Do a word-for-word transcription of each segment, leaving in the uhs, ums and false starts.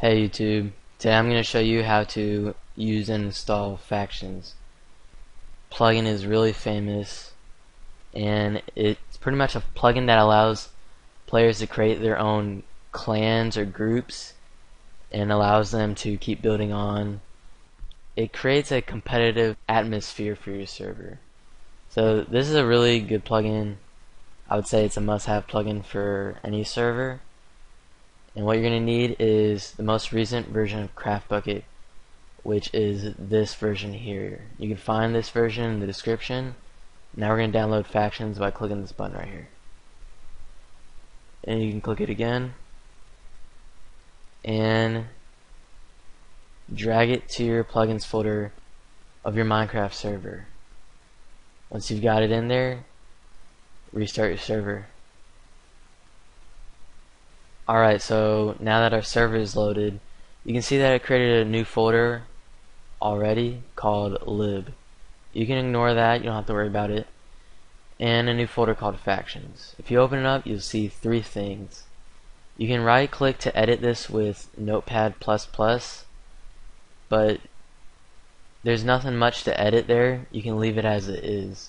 Hey YouTube, today I'm going to show you how to use and install Factions. Plugin is really famous, and it's pretty much a plugin that allows players to create their own clans or groups and allows them to keep building on. It creates a competitive atmosphere for your server. So this is a really good plugin. I would say it's a must-have plugin for any server. And what you're going to need is the most recent version of CraftBukkit, which is this version here. You can find this version in the description. Now we're going to download Factions by clicking this button right here. And you can click it again and drag it to your plugins folder of your Minecraft server. Once you've got it in there, restart your server. Alright, so now that our server is loaded, you can see that it created a new folder already called lib. You can ignore that, you don't have to worry about it. And a new folder called Factions. If you open it up, you'll see three things. You can right click to edit this with Notepad plus plus, but there's nothing much to edit there. You can leave it as it is.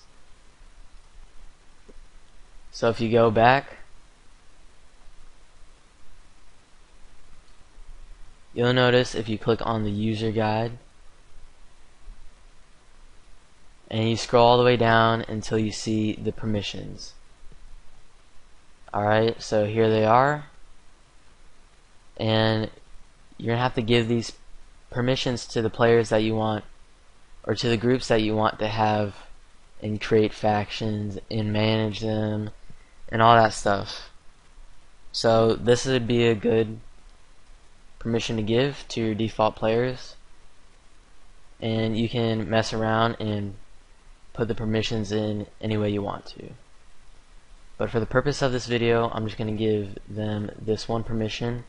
So if you go back, you'll notice if you click on the user guide and you scroll all the way down until you see the permissions. Alright, so here they are, and you're going to have to give these permissions to the players that you want, or to the groups that you want to have and create factions and manage them and all that stuff. So this would be a good permission to give to your default players, and you can mess around and put the permissions in any way you want to. But for the purpose of this video, I'm just going to give them this one permission.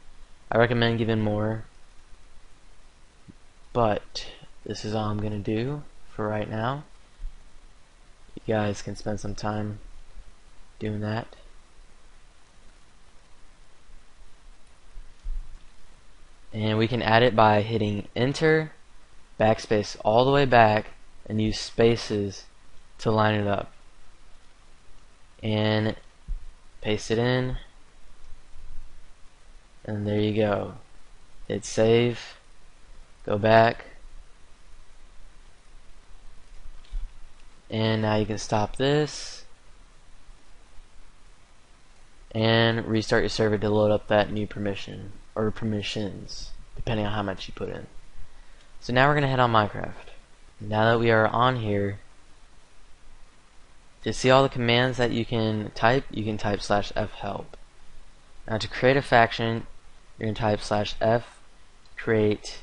I recommend giving more, but this is all I'm going to do for right now. You guys can spend some time doing that. And we can add it by hitting enter, backspace all the way back, and use spaces to line it up. And paste it in. And there you go. Hit save. Go back. And now you can stop this. And restart your server to load up that new permission, or permissions, depending on how much you put in. So now we're going to head on Minecraft. Now that we are on here, to see all the commands that you can type, you can type slash f help. Now to create a faction, you're going to type slash f create.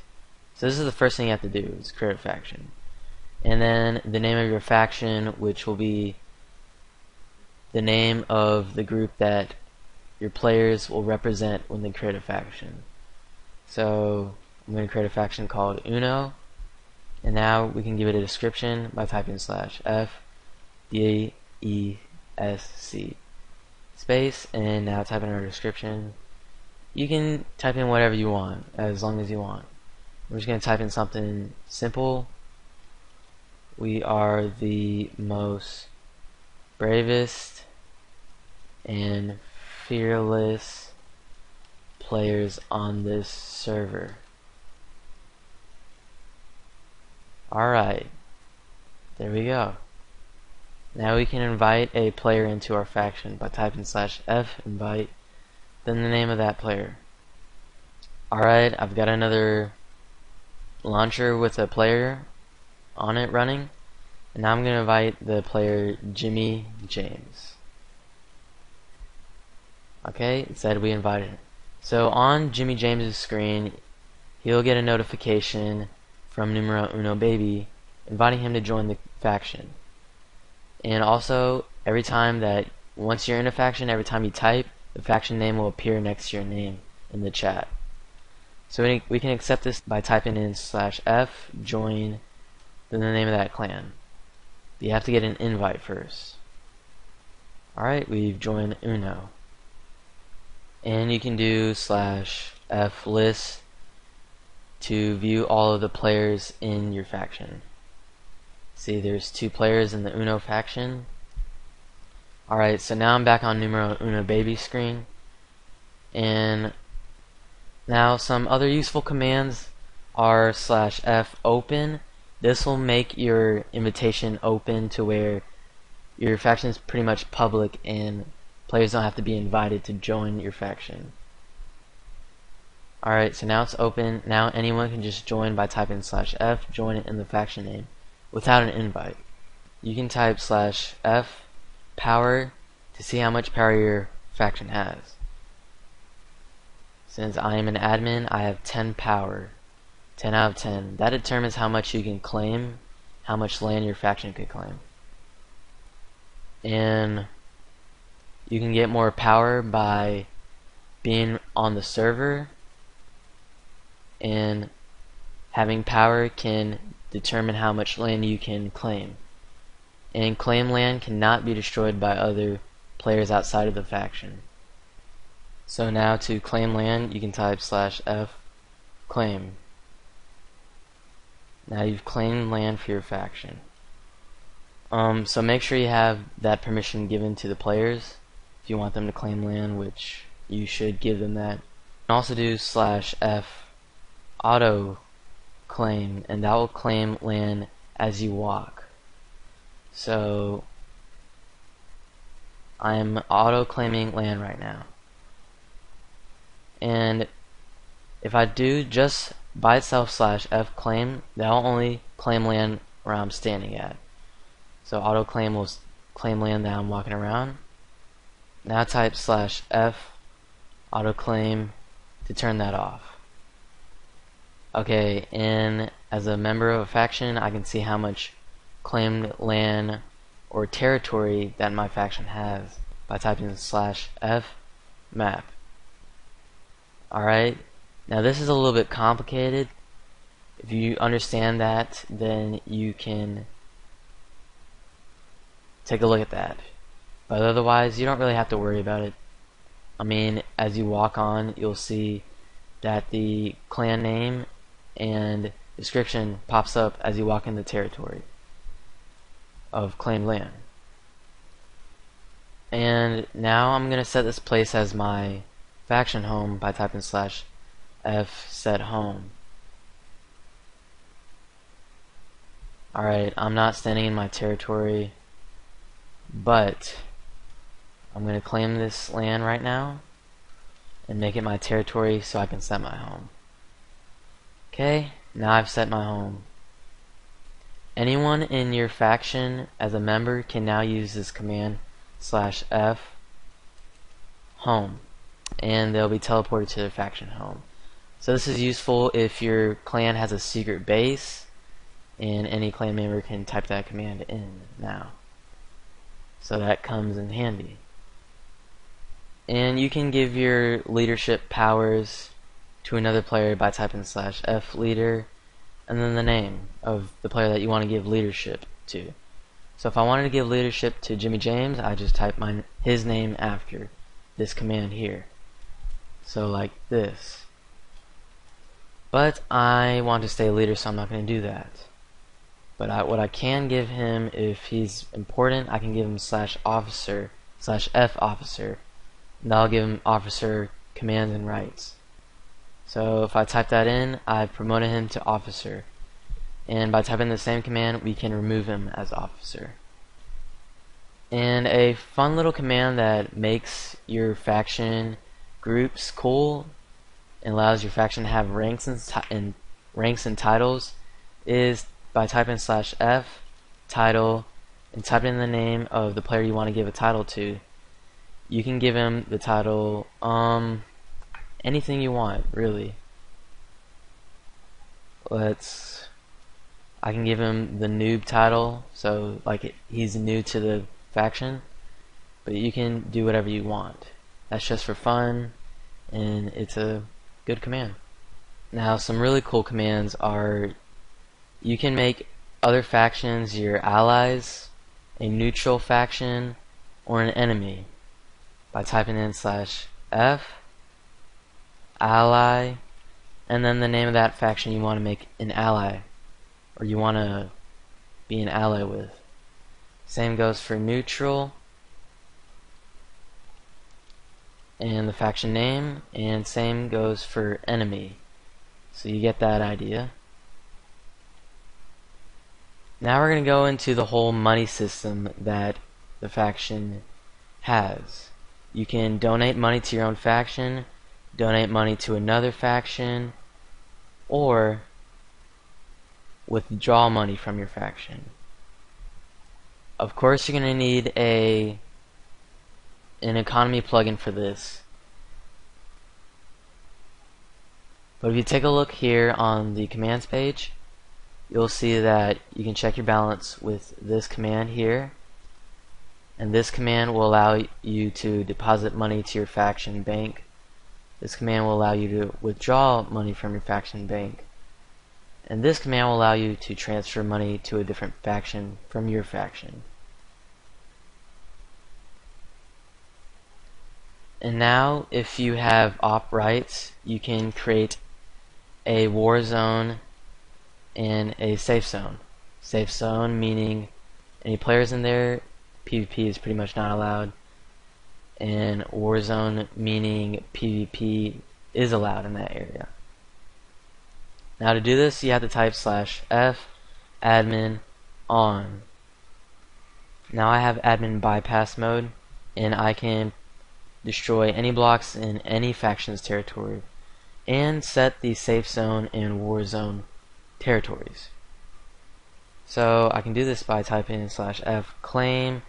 So this is the first thing you have to do, is create a faction. And then the name of your faction, which will be the name of the group that your players will represent when they create a faction. So I'm going to create a faction called Uno, and now we can give it a description by typing slash f d e s c space, and now type in our description. You can type in whatever you want, as long as you want. We're just going to type in something simple. We are the most bravest and fearless players on this server. Alright, there we go. Now we can invite a player into our faction by typing slash f invite, then the name of that player. Alright, I've got another launcher with a player on it running, and now I'm going to invite the player Jimmy James. Okay, it said we invited him. So on Jimmy James's screen, he'll get a notification from Numero Uno Baby inviting him to join the faction. And also, every time that once you're in a faction, every time you type, the faction name will appear next to your name in the chat. So we can accept this by typing in slash f join, then the name of that clan. You have to get an invite first. Alright, we've joined Uno. And you can do slash F list to view all of the players in your faction. See, there's two players in the Uno faction. Alright, so now I'm back on Numero Uno Baby screen. And now some other useful commands are slash F open. This will make your invitation open to where your faction is pretty much public and players don't have to be invited to join your faction. Alright, so now it's open. Now anyone can just join by typing slash F, join it in the faction name without an invite. You can type slash F power to see how much power your faction has. Since I am an admin, I have ten power. ten out of ten. That determines how much you can claim, how much land your faction could claim. And you can get more power by being on the server, and having power can determine how much land you can claim. And claim land cannot be destroyed by other players outside of the faction. So now to claim land, you can type slash F claim. Now you've claimed land for your faction. Um, so make sure you have that permission given to the players if you want them to claim land, which you should give them that. You can also do slash F auto claim, and that will claim land as you walk. So I'm auto claiming land right now. And if I do just by itself slash F claim, that'll only claim land where I'm standing at. So auto claim will claim land that I'm walking around. Now type slash F auto claim to turn that off. Okay, and as a member of a faction, I can see how much claimed land or territory that my faction has by typing slash F map. Alright, now this is a little bit complicated. If you understand that, then you can take a look at that. But otherwise, you don't really have to worry about it. I mean, as you walk on, you'll see that the clan name and description pops up as you walk in the territory of claimed land. And now I'm going to set this place as my faction home by typing slash F set home. Alright, I'm not standing in my territory, but I'm going to claim this land right now and make it my territory so I can set my home. Okay, now I've set my home. Anyone in your faction as a member can now use this command slash F home, and they'll be teleported to their faction home. So this is useful if your clan has a secret base, and any clan member can type that command in now. So that comes in handy. And you can give your leadership powers to another player by typing slash F leader and then the name of the player that you want to give leadership to. So if I wanted to give leadership to Jimmy James, I just type my, his name after this command here. So like this. But I want to stay leader, so I'm not going to do that. But I, what I can give him, if he's important, I can give him slash officer, slash F officer. And I'll give him officer commands and rights. So if I type that in, I've promoted him to officer. And by typing the same command, we can remove him as officer. And a fun little command that makes your faction groups cool and allows your faction to have ranks and, and ranks and titles is by typing slash F title and typing in the name of the player you want to give a title to. You can give him the title, um, anything you want, really. Let's, I can give him the noob title, so like it, he's new to the faction, but you can do whatever you want. That's just for fun, and it's a good command. Now, some really cool commands are, you can make other factions your allies, a neutral faction, or an enemy by typing in slash F ally and then the name of that faction you want to make an ally or you want to be an ally with. Same goes for neutral and the faction name, and same goes for enemy. So you get that idea. Now we're going to go into the whole money system that the faction has. You can donate money to your own faction, donate money to another faction, or withdraw money from your faction. Of course you're going to need a an economy plugin for this. But if you take a look here on the commands page, you'll see that you can check your balance with this command here, and this command will allow you to deposit money to your faction bank. This command will allow you to withdraw money from your faction bank, and this command will allow you to transfer money to a different faction from your faction. And now if you have op rights, you can create a war zone and a safe zone. Safe zone meaning any players in there, PvP is pretty much not allowed, and war zone meaning PvP is allowed in that area. Now to do this you have to type slash F admin on. Now I have admin bypass mode and I can destroy any blocks in any faction's territory and set the safe zone and war zone territories. So I can do this by typing in slash F claim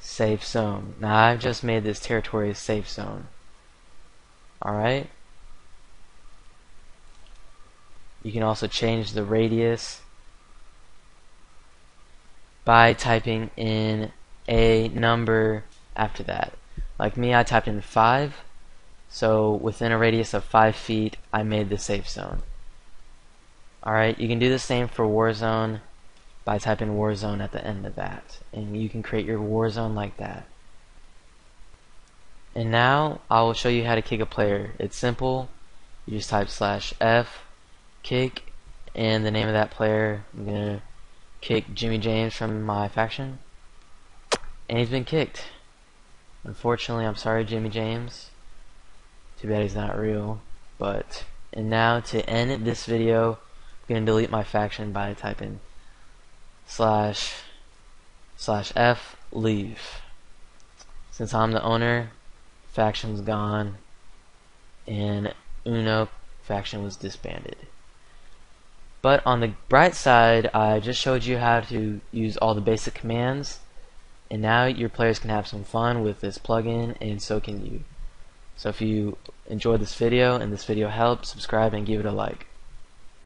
safe zone. Now I've just made this territory a safe zone. Alright. You can also change the radius by typing in a number after that. Like me, I typed in five, so within a radius of five feet I made the safe zone. Alright, you can do the same for Warzone by typing Warzone at the end of that, and you can create your Warzone like that. And now I will show you how to kick a player. It's simple, you just type slash F kick and the name of that player. I'm going to kick Jimmy James from my faction, and he's been kicked. Unfortunately, I'm sorry Jimmy James, too bad he's not real. But and now to end this video, I'm going to delete my faction by typing slash slash F leave. Since I'm the owner, faction's gone and Uno faction was disbanded. But on the bright side, I just showed you how to use all the basic commands, and now your players can have some fun with this plugin, and so can you. So if you enjoyed this video and this video helped, subscribe and give it a like.